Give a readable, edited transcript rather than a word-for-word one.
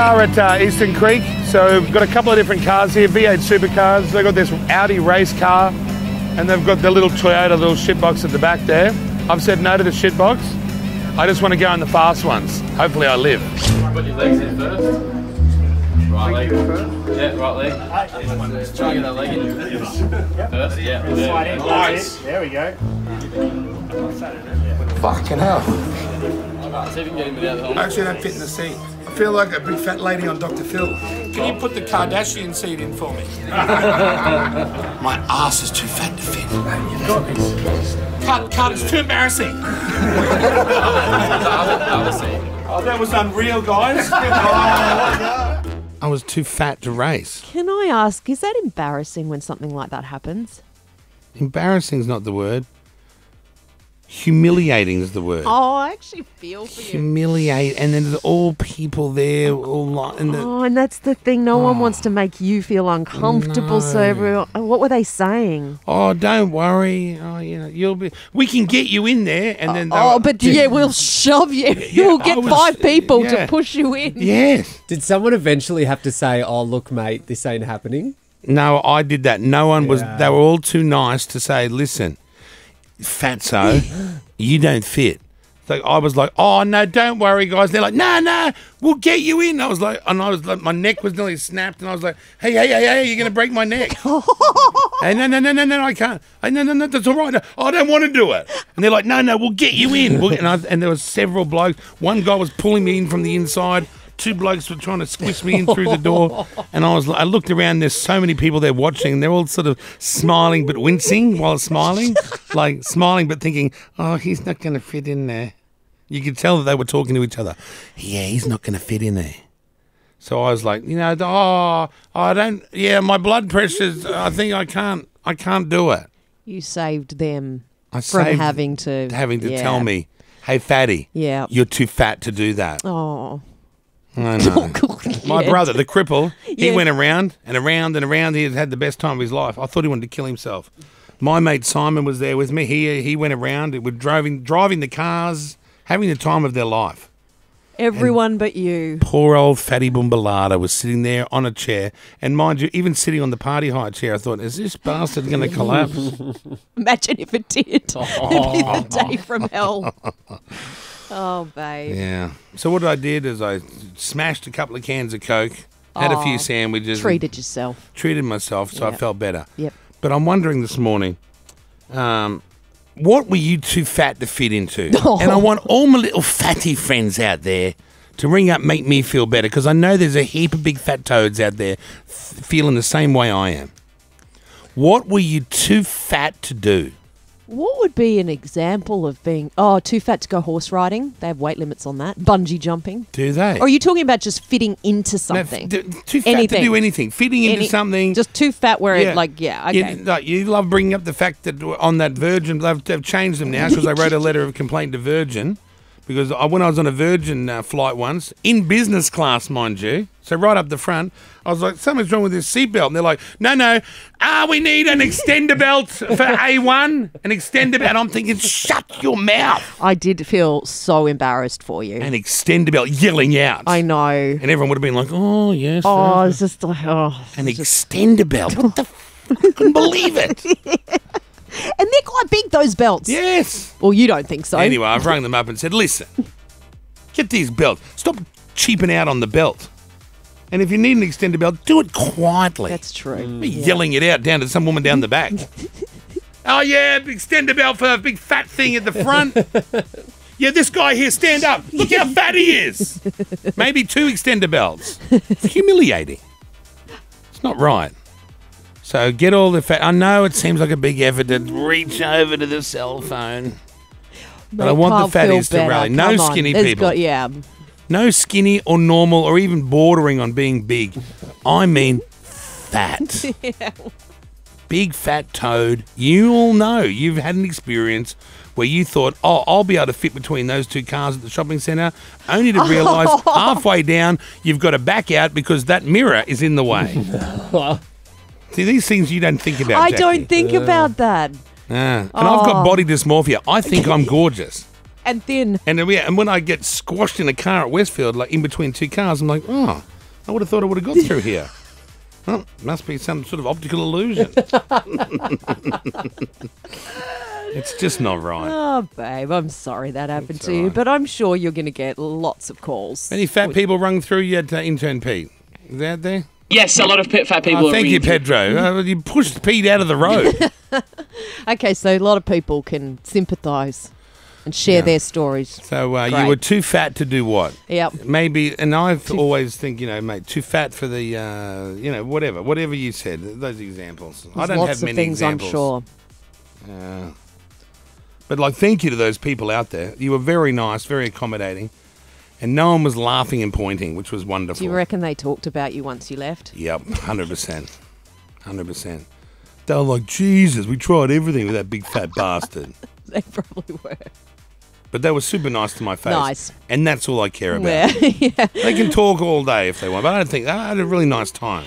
are at Eastern Creek, so we've got a couple of different cars here, V8 supercars. They've got this Audi race car, and they've got the little Toyota little shitbox at the back there. I've said no to the shitbox. I just want to go in the fast ones. Hopefully I live. Put your legs in first. Right leg. Yeah, right leg. Just try and get that leg in first. Yeah. There. Nice. There we go. Fucking hell. See if you can get him without the helmet. Actually, I don't fit in the seat. I feel like a big fat lady on Dr. Phil. Can you put the Kardashian seat in for me? My ass is too fat to fit. You've got this. Cut, it's too embarrassing. Oh, that was unreal, guys. I was too fat to race. Can I ask, is that embarrassing when something like that happens? Embarrassing is not the word. Humiliating is the word. Oh, I actually feel for you. Humiliate, and then there's all people there, all and the, oh, and that's the thing. No one wants to make you feel uncomfortable. No. So, everyone, what were they saying? Oh, don't worry. Oh, you know, you'll be. We can get you in there, and then. Oh, but yeah, we'll shove you. Yeah, we'll get five people to push you in. Yes. Did someone eventually have to say, "Oh, look, mate, this ain't happening"? No, I did that. No one was. They were all too nice to say, "Listen, fatso, you don't fit." So I was like, "Oh no, don't worry, guys." They're like, "No, we'll get you in." I was like, and I was like, my neck was nearly snapped, and I was like, "Hey, you're gonna break my neck." Hey, no, I can't. Hey, no, that's all right. Oh, I don't want to do it. And they're like, "No, we'll get you in." And there were several blokes. One guy was pulling me in from the inside. Two blokes were trying to squish me in through the door, and I looked around. There's so many people there watching, and they're all sort of smiling but wincing while smiling, like smiling but thinking, "Oh, he's not going to fit in there." You could tell that they were talking to each other. Yeah, he's not going to fit in there. So I was like, you know, oh, I don't. Yeah, my blood pressure's. I think I can't do it. You saved them from having to tell me, "Hey, fatty, yeah, you're too fat to do that." Oh. I know. My brother, the cripple, he went around and around and around. He had the best time of his life. I thought he wanted to kill himself. My mate Simon was there with me. He went around. It was driving the cars, having the time of their life. Everyone and but you. Poor old fatty Bumbalada was sitting there on a chair. And mind you, even sitting on the party hire chair, I thought, is this bastard going to collapse? Imagine if it did. Oh. It'd be the day from hell. Oh, babe. Yeah. So what I did is I smashed a couple of cans of Coke, had a few sandwiches. Treated yourself. Treated myself, so I felt better. Yep. But I'm wondering this morning, what were you too fat to fit into? Oh. And I want all my little fatty friends out there to ring up, make me feel better, because I know there's a heap of big fat toads out there feeling the same way I am. What were you too fat to do? What would be an example of being, too fat to go horse riding? They have weight limits on that. Bungee jumping. Do they? Or are you talking about just fitting into something? No, too fat to do anything. Fitting into something. Just too fat where it, like, okay. You love bringing up the fact that on that Virgin, they've changed them now because I wrote a letter of complaint to Virgin. Because when I was on a Virgin flight once, in business class, mind you, so right up the front, I was like, something's wrong with this seatbelt. And they're like, no, we need an extender belt for A1, an extender belt. And I'm thinking, shut your mouth. I did feel so embarrassed for you. An extender belt, yelling out. I know. And everyone would have been like, oh, yes. Oh, it's just like, oh. An extender belt. What the f***? I couldn't believe it. And they're quite big, those belts. Yes. Well, you don't think so. Anyway, I've rung them up and said, listen, get these belts. Stop cheaping out on the belt. And if you need an extended belt, do it quietly. That's true. Yelling it out down to some woman down the back. Oh, yeah, extender belt for a big fat thing at the front. Yeah, this guy here, stand up. Look how fat he is. Maybe two extender belts. It's humiliating. It's not right. So get all the fat. I know it seems like a big effort to reach over to the cell phone. But I want the fatties to rally. No skinny people. No skinny or normal or even bordering on being big. I mean fat. Big fat toad. You all know. You've had an experience where you thought, oh, I'll be able to fit between those two cars at the shopping centre, only to realise halfway down you've got to back out because that mirror is in the way. See, these things you don't think about, Jackie. I don't think about that. And I've got body dysmorphia. I think I'm gorgeous. and thin. And when I get squashed in a car at Westfield, like in between two cars, I'm like, oh, I would have thought I would have got through here. Well, must be some sort of optical illusion. It's just not right. Oh, babe, I'm sorry that happened to you, but I'm sure you're going to get lots of calls. Any fat people rung through yet, Intern Pete? Is that out there? Yes, a lot of fat people. Oh, thank you, Pedro. You pushed Pete out of the road. Okay, so a lot of people can sympathise and share their stories. So you were too fat to do what? Yep. Maybe, and I've always think, you know, mate, too fat for the, you know, whatever you said. Those examples. There's I don't lots have many of things, examples. I'm sure. But like, thank you to those people out there. You were very nice, very accommodating. And no one was laughing and pointing, which was wonderful. Do you reckon they talked about you once you left? Yep, 100%. 100%. They were like, Jesus, we tried everything with that big fat bastard. They probably were. But they were super nice to my face. Nice. And that's all I care about. Yeah. They can talk all day if they want, but I don't think, I had a really nice time.